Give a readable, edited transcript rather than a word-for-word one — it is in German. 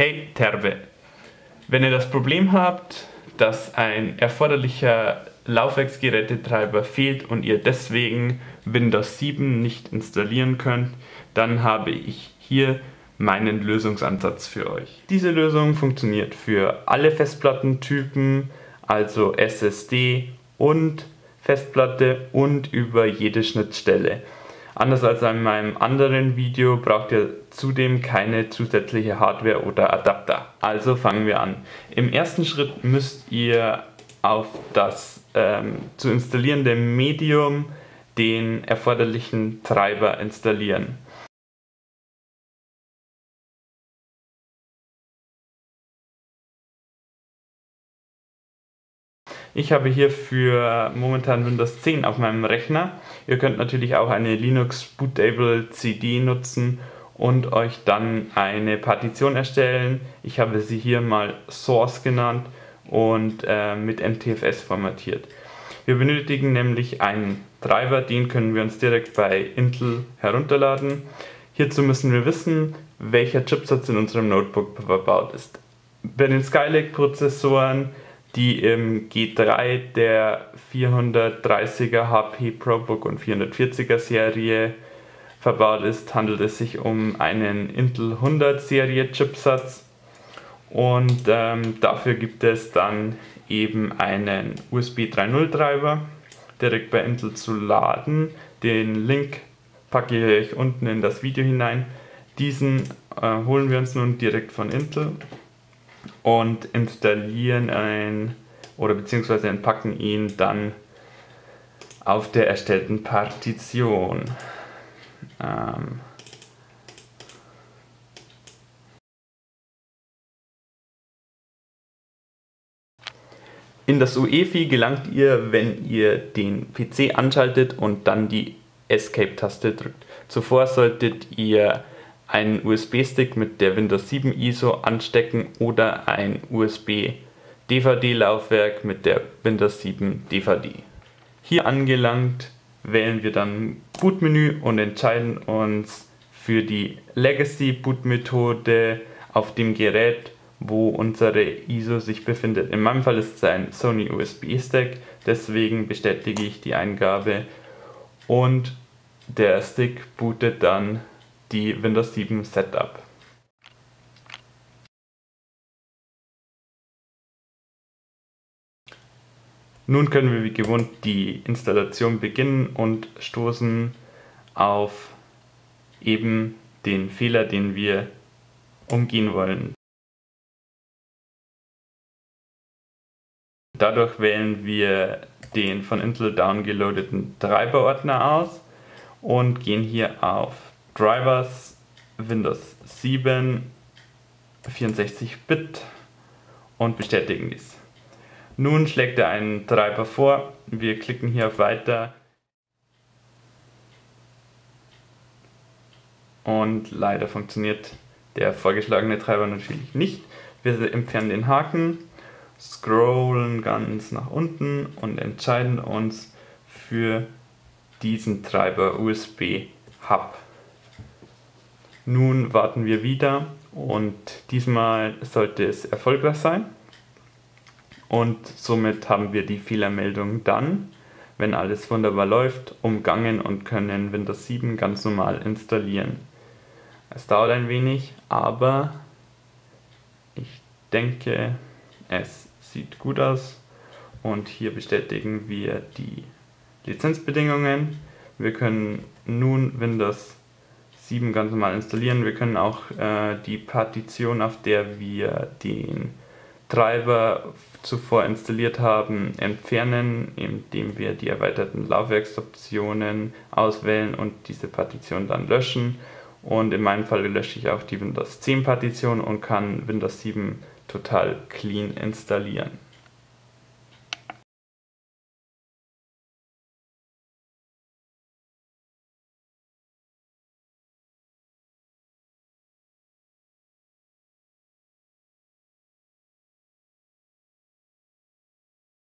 Hey Terbe, wenn ihr das Problem habt, dass ein erforderlicher Laufwerksgerätetreiber fehlt und ihr deswegen Windows 7 nicht installieren könnt, dann habe ich hier meinen Lösungsansatz für euch. Diese Lösung funktioniert für alle Festplattentypen, also SSD und Festplatte und über jede Schnittstelle. Anders als in meinem anderen Video braucht ihr zudem keine zusätzliche Hardware oder Adapter. Also fangen wir an. Im ersten Schritt müsst ihr auf das zu installierende Medium den erforderlichen Treiber installieren. Ich habe hier für momentan Windows 10 auf meinem Rechner. Ihr könnt natürlich auch eine Linux Bootable CD nutzen und euch dann eine Partition erstellen. Ich habe sie hier mal Source genannt und mit NTFS formatiert. Wir benötigen nämlich einen Treiber, den können wir uns direkt bei Intel herunterladen. Hierzu müssen wir wissen, welcher Chipsatz in unserem Notebook verbaut ist. Bei den Skylake-Prozessoren, die im G3 der 430er HP ProBook und 440er Serie verbaut ist, handelt es sich um einen Intel 100 Serie Chipsatz und dafür gibt es dann eben einen USB 3.0 Treiber direkt bei Intel zu laden. Den Link packe ich euch unten in das Video hinein. Diesen holen wir uns nun direkt von Intel und installieren beziehungsweise entpacken ihn dann auf der erstellten Partition. In das UEFI gelangt ihr, wenn ihr den PC anschaltet und dann die Escape-Taste drückt. Zuvor solltet ihr einen USB-Stick mit der Windows 7 ISO anstecken oder ein USB-DVD-Laufwerk mit der Windows 7 DVD. Hier angelangt wählen wir dann Bootmenü und entscheiden uns für die Legacy-Boot-Methode auf dem Gerät, wo unsere ISO sich befindet. In meinem Fall ist es ein Sony USB-Stick, deswegen bestätige ich die Eingabe und der Stick bootet dann die Windows 7 Setup. Nun können wir wie gewohnt die Installation beginnen und stoßen auf eben den Fehler, den wir umgehen wollen. Dadurch wählen wir den von Intel downgeloadeten Treiberordner aus und gehen hier auf Drivers, Windows 7, 64-Bit und bestätigen dies. Nun schlägt er einen Treiber vor, wir klicken hier auf Weiter und leider funktioniert der vorgeschlagene Treiber natürlich nicht. Wir entfernen den Haken, scrollen ganz nach unten und entscheiden uns für diesen Treiber USB Hub. Nun warten wir wieder und diesmal sollte es erfolgreich sein und somit haben wir die Fehlermeldung dann, wenn alles wunderbar läuft, umgangen und können Windows 7 ganz normal installieren. Es dauert ein wenig, aber ich denke, es sieht gut aus und hier bestätigen wir die Lizenzbedingungen. Wir können nun Windows 7 ganz normal installieren. Wir können auch die Partition, auf der wir den Treiber zuvor installiert haben, entfernen, indem wir die erweiterten Laufwerksoptionen auswählen und diese Partition dann löschen. Und in meinem Fall lösche ich auch die Windows 10 Partition und kann Windows 7 total clean installieren.